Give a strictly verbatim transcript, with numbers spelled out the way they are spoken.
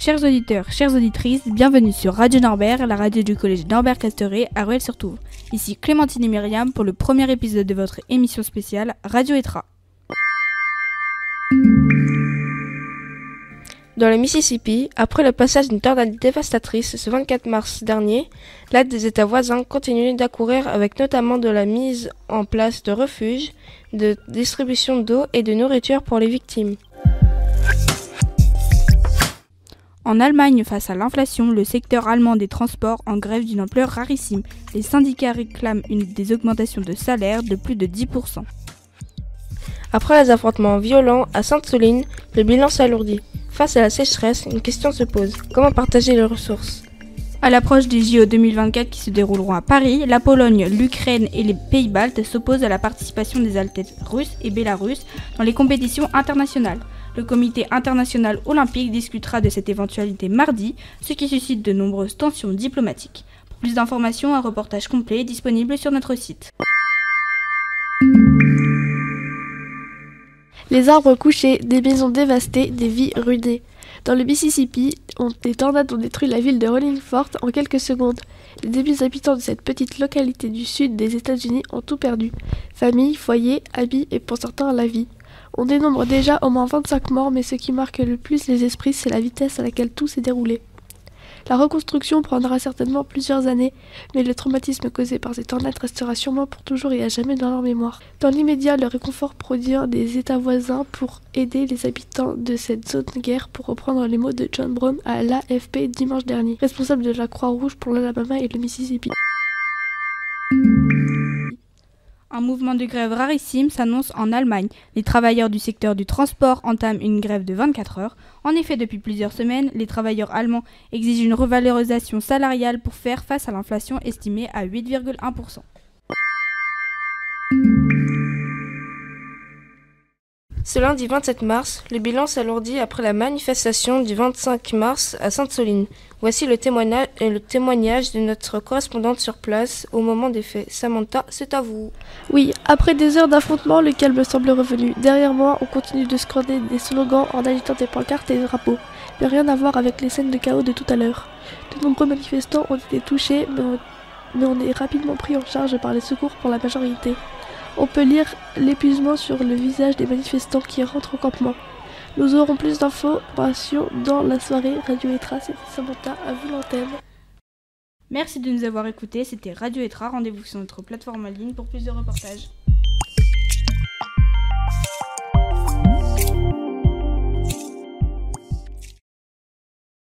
Chers auditeurs, chères auditrices, bienvenue sur Radio Norbert, la radio du collège Norbert-Casteret à Ruelle sur touvre. Ici Clémentine et Myriam pour le premier épisode de votre émission spéciale Radio-Etra. Dans le Mississippi, après le passage d'une tornade dévastatrice ce vingt-quatre mars dernier, l'aide des États voisins continue d'accourir avec notamment de la mise en place de refuges, de distribution d'eau et de nourriture pour les victimes. En Allemagne, face à l'inflation, le secteur allemand des transports en grève d'une ampleur rarissime. Les syndicats réclament une des augmentations de salaire de plus de dix pour cent. Après les affrontements violents à Sainte-Soline, le bilan s'alourdit. Face à la sécheresse, une question se pose. Comment partager les ressources ? À l'approche des J O deux mille vingt-quatre qui se dérouleront à Paris, la Pologne, l'Ukraine et les Pays-Baltes s'opposent à la participation des athlètes russes et bélarusses dans les compétitions internationales. Le comité international olympique discutera de cette éventualité mardi, ce qui suscite de nombreuses tensions diplomatiques. Pour plus d'informations, un reportage complet est disponible sur notre site. Les arbres couchés, des maisons dévastées, des vies ruinées. Dans le Mississippi, des tornades ont détruit la ville de Rolling Fork en quelques secondes. Les deux mille habitants de cette petite localité du sud des États-Unis ont tout perdu. Famille, foyer, amis et pour certains la vie. On dénombre déjà au moins vingt-cinq morts, mais ce qui marque le plus les esprits, c'est la vitesse à laquelle tout s'est déroulé. La reconstruction prendra certainement plusieurs années, mais le traumatisme causé par ces tornades restera sûrement pour toujours et à jamais dans leur mémoire. Dans l'immédiat, le réconfort provient des États voisins pour aider les habitants de cette zone de guerre, pour reprendre les mots de John Brown à l'A F P dimanche dernier, responsable de la Croix-Rouge pour l'Alabama et le Mississippi. Un mouvement de grève rarissime s'annonce en Allemagne. Les travailleurs du secteur du transport entament une grève de vingt-quatre heures. En effet, depuis plusieurs semaines, les travailleurs allemands exigent une revalorisation salariale pour faire face à l'inflation estimée à huit virgule un pour cent. Ce lundi vingt-sept mars, le bilan s'alourdit après la manifestation du vingt-cinq mars à Sainte-Soline. Voici le témoignage, le témoignage de notre correspondante sur place au moment des faits. Samantha, c'est à vous. Oui, après des heures d'affrontement, le calme semble revenu. Derrière moi, on continue de scander des slogans en agitant des pancartes et des drapeaux. Mais rien à voir avec les scènes de chaos de tout à l'heure. De nombreux manifestants ont été touchés, mais on, mais on est rapidement pris en charge par les secours pour la majorité. On peut lire l'épuisement sur le visage des manifestants qui rentrent au campement. Nous aurons plus d'informations dans la soirée. Radio-Etra, c'était Samantha, à vous l'antenne. Merci de nous avoir écoutés, c'était Radio-Etra. Rendez-vous sur notre plateforme en ligne pour plus de reportages.